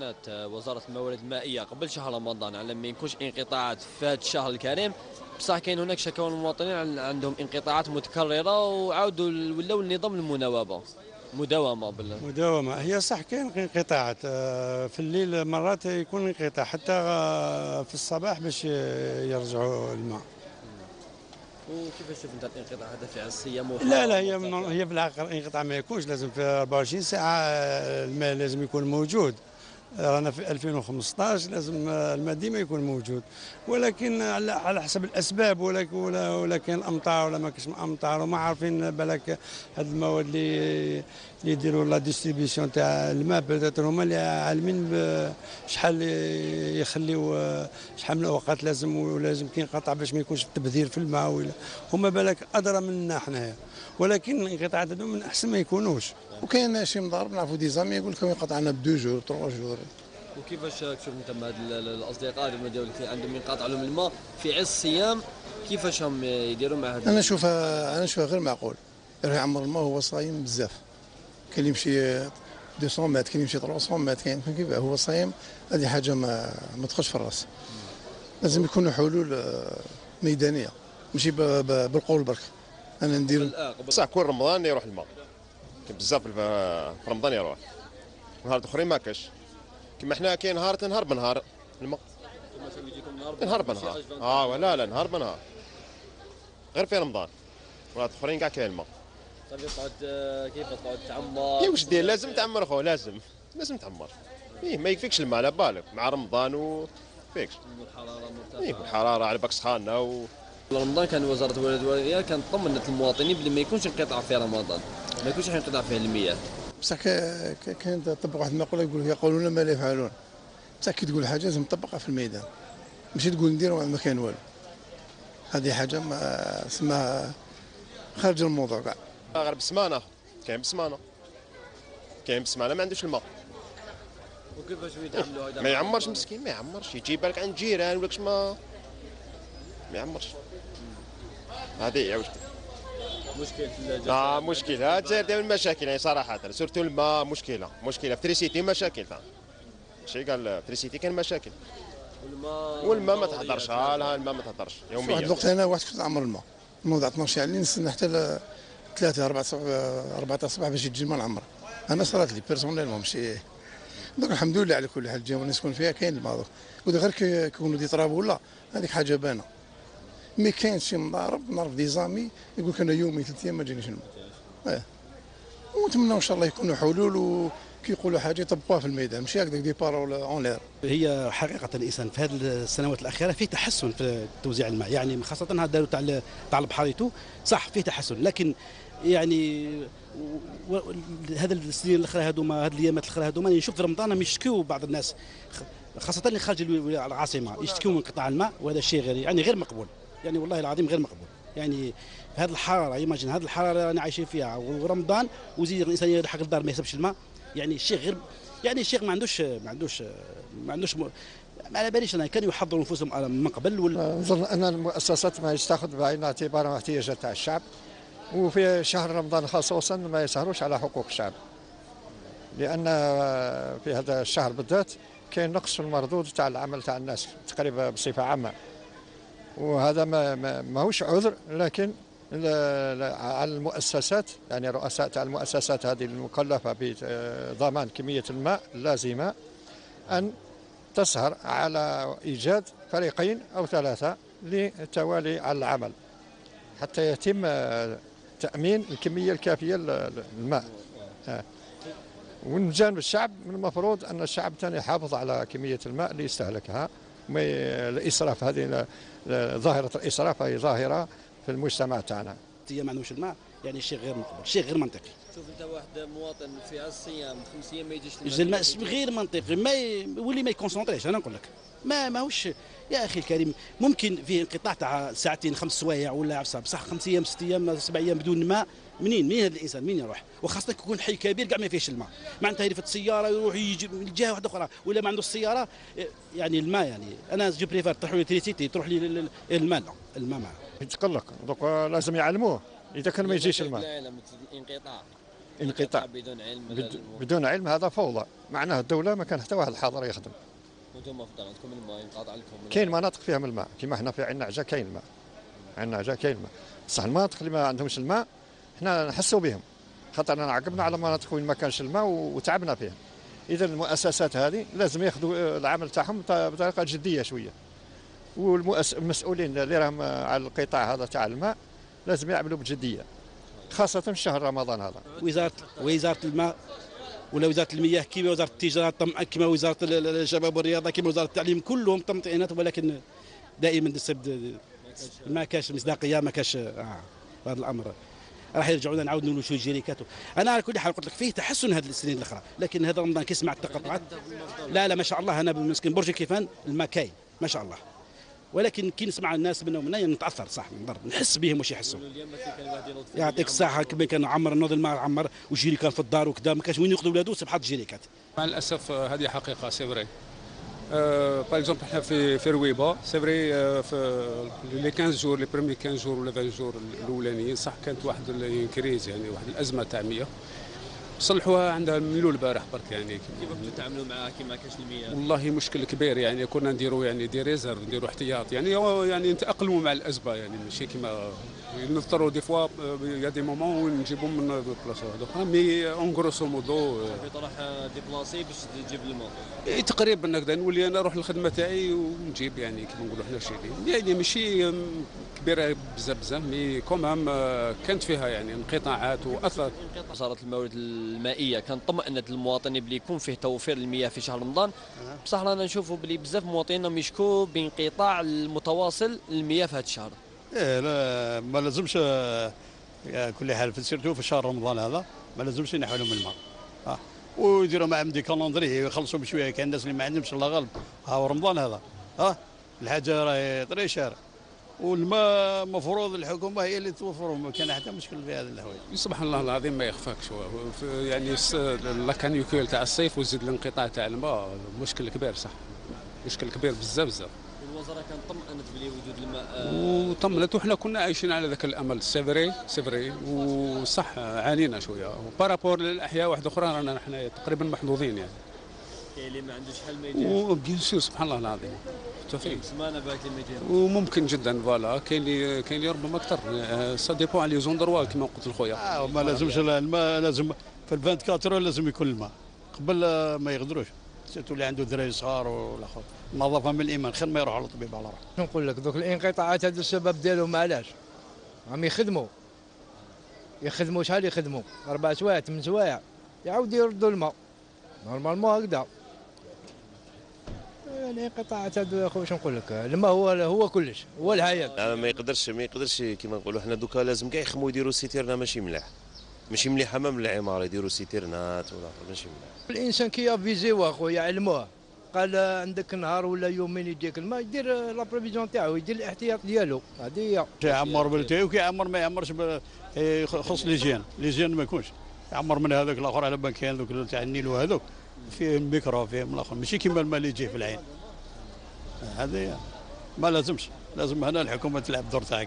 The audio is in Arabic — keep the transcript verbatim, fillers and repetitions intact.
كانت وزارة الموارد المائية قبل شهر رمضان على ما يكونش انقطاعات في هذا الشهر الكريم، بصح كاين هناك شكاوى المواطنين عندهم انقطاعات متكررة وعاودوا ولاو النظام المناوبة مداومة بالله. مداومة هي صح، كاين انقطاعات في الليل، مرات يكون انقطاع حتى في الصباح باش يرجعوا الماء. وكيفاش شفت الانقطاع هذا في الصيام؟ لا لا هي هي في الاخر انقطاع ما يكونش لازم في أربعة وعشرين ساعة الماء لازم يكون موجود. رانا في ألفين وخمسطاش لازم الماء ديما يكون موجود، ولكن على حسب الاسباب، ولكن ولا ولا كاين امطار ولا ما كاينش امطار وما عارفين. بالك هاد المواد اللي يديروا لا ديستريبيسيون تاع الماء بدات هما اللي عالمين شحال يخليو شحال من الاوقات لازم ولازم كينقطع باش ما يكونش التبذير في الماء، ولا هما بالك ادرى مننا حنايا، ولكن الانقطاعات هذو من احسن ما يكونوش. وكاين شي مضارب نعرفوا دي زامي يقول لكم يقطعنا بدو جور تروا جور. وكيفاش شفت انت هاد الاصدقاء اللي ديالك عندهم ينقطع لهم الماء في عز الصيام، كيفاش هم يديروا مع هذا؟ انا نشوفها انا نشوفها غير معقول، يعمر الماء هو صايم بزاف، كاين اللي يمشي مئتين متر، كاين اللي يمشي ثلاثمئة متر، كاين كيف هو صايم. هذه حاجه ما ما تدخلش في الراس، لازم يكونوا حلول ميدانيه ماشي بالقول برك. انا ندير بصح كل رمضان يروح الماء بزاف، في رمضان يروح، نهار اخرين ما كاش. كما حنا كاين نهار تنهار بنهار الماء، نهار بنهار اه لا لا نهار بنهار، غير في رمضان ونهار اخرين كاع كاين الماء. صافي تقعد كيف تقعد تعمر؟ اي واش دير، لازم تعمر خو، لازم لازم تعمر. ايه ما يكفيكش الماء على بالك مع رمضان وفيكش. والحراره مرتفعه، ايه والحراره على بالك سخانه و... رمضان كان وزارة الموارد المائية كانت طمنت المواطنين بلي ما يكونش انقطاع في رمضان، ما يكونش انقطاع فيه المياه. بصح كان طبق واحد المقولة يقول يقولون ما لا يفعلون. بصح كي تقول حاجة لازم تطبقها في الميدان، ماشي تقول ندير ما كاين والو. هذه حاجة ما اسمها خارج الموضوع كاع. غير بسمانة، كاين بسمانة، كاين بسمانة ما عندوش الماء. وكيفاش يتعاملوا هذا؟ ما يعمرش مسكين، ما يعمرش، يجيبها لك عند جيران ولا كش ما ما يعمرش. هذه هي مشكل في الجزائر. اه مشكل، هذا الجزائر دائما المشاكل يعني صراحه، سورتو الماء مشكله، مشكله في تريسيتي مشاكل تاع شي قال تريسيتي كان مشاكل، والماء والماء ما تهضرش، ها الماء ما تهضرش يوميا. واحد الوقت انا واحد كنت نعمر الماء، الموضوع اثناش على نستنى حتى ثلاثة أربعة أربعة الصباح باش يجي الماء نعمر، انا صرات لي بيرسونيل ماشي. دوك الحمد لله على كل حال الجهه اللي نسكن فيها كاين الماء دوك، ودغير كيكونوا دي طراب ولا هذيك حاجه بانه. مي كاين شي مضارب نعرف دي زامي يقول لك انا يومي ثلاث ايام ما جانيش الماء. اه ونتمنى ان شاء الله يكونوا حلول وكيقولوا حاجه يطبقوها في الميدان، ماشي هكذاك دي بارول اون لير. هي حقيقه الانسان في هذه السنوات الاخيره فيه تحسن في توزيع الماء، يعني خاصه هذا داروا تاع تاع البحريتو صح فيه تحسن، لكن يعني هذا السنين الاخرى هذوما هذه الايامات الاخرى هذوما نشوف في رمضان يشكيو بعض الناس خاصه اللي خارج العاصمه يشتكيو من انقطاع الماء، وهذا شيء غير يعني غير مقبول، يعني والله العظيم غير مقبول. يعني هذه الحراره ايماجين هذه الحراره رانا عايشين فيها ورمضان وزيد الانسان يلحق الدار ما يحسبش الماء، يعني الشيخ غير يعني الشيخ ما عندوش ما عندوش ما عندوش م... ما على باليش انا كان يحضروا نفوسهم من قبل وال... نظن ان المؤسسات ما تاخذ بعين الاعتبار احتياجات تاع الشعب، وفي شهر رمضان خصوصا ما يسهروش على حقوق الشعب، لان في هذا الشهر بالذات كاين نقص في المردود تاع العمل تاع الناس تقريبا بصفه عامه، وهذا ما ماهوش عذر، لكن على المؤسسات يعني رؤساء تاع المؤسسات هذه المكلفه بضمان كميه الماء اللازمه ان تسهر على ايجاد فريقين او ثلاثه للتوالي على العمل حتى يتم تامين الكميه الكافيه للماء. ومن جانب الشعب من المفروض ان الشعب ثاني يحافظ على كميه الماء اللي يستهلكها. الاسراف هذه ظاهره الاسراف هي ظاهره في المجتمع تاعنا. الصيام ما عندوش الماء يعني شيء غير مقبول، شيء غير منطقي. شوف انت واحد مواطن في الصيام خمس ايام ما يجيش الماء، غير منطقي، ما يولي ما يكونسونطريش. انا نقول لك ما ماهوش يا اخي الكريم، ممكن فيه انقطاع تاع ساعتين خمس سوايع ولا عفسه، بصح خمس ايام ست ايام سبع ايام بدون ماء، منين منين هذا الانسان منين يروح؟ وخاصه يكون حي كبير كاع ما فيهش الماء، معناتها يرفد السياره يروح يجي لجهه واحده اخرى، ولا ما عندوش السياره يعني الماء. يعني انا جو بريفير تروح لي تريسيتي تروح لي الماء، لا الماء معاه يتقلق. دوك لازم يعلموه اذا كان ما يجيش الماء. انقطاع بدون علم بد... بدون علم هذا فوضى، معناه الدوله ما كان حتى واحد الحاضر يخدم. وانتم في الدار عندكم الماء ينقطع لكم؟ كاين مناطق فيها الماء، كما حنا في عندنا عجا كاين الماء، عندنا عجا كاين الماء، بصح المناطق اللي ما عندهمش الماء حنا نحسوا بهم، خاطرنا عقبنا على مناطق وين ما كانش الماء وتعبنا فيها. اذا المؤسسات هذه لازم ياخذوا العمل تاعهم بطريقه جديه شويه، والمسؤولين اللي راهم على القطاع هذا تاع الماء لازم يعملوا بجديه، خاصه في شهر رمضان هذا. وزاره وزاره الماء ولا وزاره المياه كيما وزاره التجاره طمع، كيما وزاره الشباب والرياضه، كيما وزاره التعليم، كلهم طمطينات، ولكن دائما ما كاش مصداقيه، ما كاش آه. هذا الامر راح يرجعونا نعاود نولوا شو جيريكاتو. انا على كل حال قلت لك فيه تحسن هذه السنين الاخرى، لكن هذا رمضان كي سمعت التقاطعات لا لا ما شاء الله. انا مسكين برج كيفان الماء كاين ما شاء الله، ولكن كي نسمع الناس منا ومنا نتاثر صح، نضرب نحس بهم واش يحسوا. يعطيك الصحه كما كان عمر نوض الماء عمر وجيري كان في الدار وكذا، ما كانش وين ياخذوا ولادو سبحان الجيريكات. مع الاسف هذه حقيقه سي فري. باغ اكزومبل حنا في في رويبه سي فري في لي خمسة جور لي برومي خمسة جور ولا عشرين جور الاولانيين صح كانت واحد الكريز، يعني واحد الازمه تاع مياه صلحوها عندها ميلو البارح برك. يعني كيف كنتوا تتعاملوا معها كي ما كاش المياه؟ والله مشكل كبير، يعني كنا نديروا يعني دي ريزرف، نديروا احتياط، يعني يعني نتاقلموا مع الازمه، يعني ماشي كيما نضطروا دي فوا يا دي مومون وين نجيبوا من بلاصه اخرى، مي اون غروسو مودو بطرح دي بلاصي باش تجيب الماء تقريبا هكذا. نولي انا نروح للخدمه تاعي ونجيب، يعني كيما نقولوا حنا شيلين، يعني ماشي كبيره بزاف بزاف، مي كومام كانت فيها يعني انقطاعات واثر. صارت الموارد المائيه كان طمأنت المواطن بلي يكون فيه توفير المياه في شهر رمضان، بصح رانا نشوفوا بلي بزاف مواطنينا يشكوا بانقطاع المتواصل للمياه في هذا الشهر. ايه لا ما لازمش كل حال في سيرتو في شهر رمضان هذا ما لازمش ينحوا لهم الماء اه ويديروا معهم دي كالندري يخلصوا بشويه، كاين الناس اللي ما عندهمش الله غالب ها رمضان هذا اه الحاجه راهي طري شارع، والماء مفروض الحكومه هي اللي توفره، ما كان حتى مشكل في هذا الهواء. سبحان الله العظيم ما يخفاكش، يعني لا كانيكول تاع الصيف وزيد الانقطاع تاع الماء مشكل كبير صح، مشكل كبير بزاف بزاف. الوزاره كانت طمأنت بلي وجود الماء وطمنت، وحنا كنا عايشين على ذاك الامل سيفري سيفري وصح عانينا شويه بارابور للاحياء واحده اخرى، رانا حنا تقريبا محظوظين يعني. كاين اللي ما عندوش حل ما يديرش وبيان سور سبحان الله العظيم توفيق سمانه باك اللي ما يديرش وممكن جدا فوالا. كاين اللي كاين اللي ربما اكثر سا ديبون على لي زون دروا كما قلت لخويا آه ما لازمش الماء، لازم في ال أربعة وعشرين لازم يكون الماء قبل ما يغدروش، سيرتو اللي عنده دراري صغار والاخر النظافه من الايمان خير ما يروحوا للطبيب على روحه. نقول لك دوك الانقطاعات هذو الشباب ديالهم علاش؟ راهم يخدموا يخدموا شحال يخدموا؟ أربع سوايع ثمان سوايع يعاودوا يردوا الماء نورمالمون هكذا. الانقطاعات هذو يا خويا واش نقول لك؟ الماء هو هو كلش، هو الحياه. ما يقدرش ما يقدرش كيما نقولوا حنا دوكا لازم كاع يخموا يديروا سيتيرنا ماشي ملاح. ماشي مليحه ما من العماره يديروا سيتيرنات ولا ماشي مليح. الانسان كي يافيزيوه اخويا يعلموه، قال عندك نهار ولا يومين يجيك الماء يدير لا بريفيزيون تاعو، يدير الاحتياط ديالو، هذه هي. يعمر بالتاي وكيعمر ما يعمرش يخص ليجين، ليجين ما يكونش يعمر من هذاك الاخر على بالك كاين ذوك تاع النيل وهذوك فيه ميكرو فيه من الاخر، ماشي كيما الماء اللي يجي في العين. هذه ما لازمش، لازم هنا الحكومه تلعب دور تاعها.